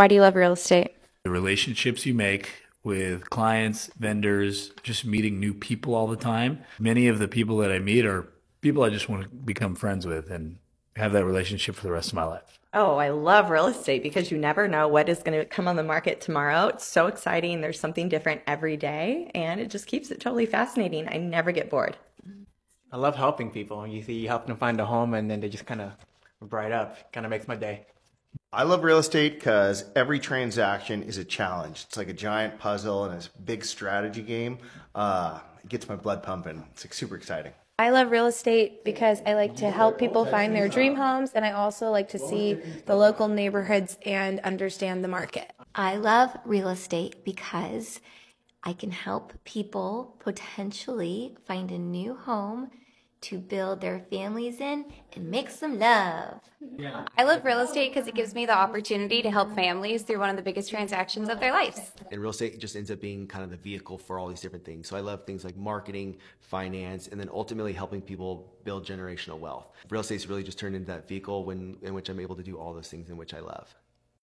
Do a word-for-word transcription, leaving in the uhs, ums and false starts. Why do you love real estate? The relationships you make with clients, vendors, just meeting new people all the time. Many of the people that I meet are people I just want to become friends with and have that relationship for the rest of my life. Oh, I love real estate because you never know what is going to come on the market tomorrow. It's so exciting. There's something different every day, and it just keeps it totally fascinating. I never get bored. I love helping people. You see, you help them find a home, and then they just kind of bright up. It kind of makes my day. I love real estate because every transaction is a challenge. It's like a giant puzzle and it's a big strategy game. Uh, it gets my blood pumping. It's like super exciting. I love real estate because I like to help people find their dream homes, and I also like to see the local neighborhoods and understand the market. I love real estate because I can help people potentially find a new home to build their families in and make some love. Yeah. I love real estate because it gives me the opportunity to help families through one of the biggest transactions of their lives. And real estate just ends up being kind of the vehicle for all these different things. So I love things like marketing, finance, and then ultimately helping people build generational wealth. Real estate's really just turned into that vehicle when, in which I'm able to do all those things in which I love.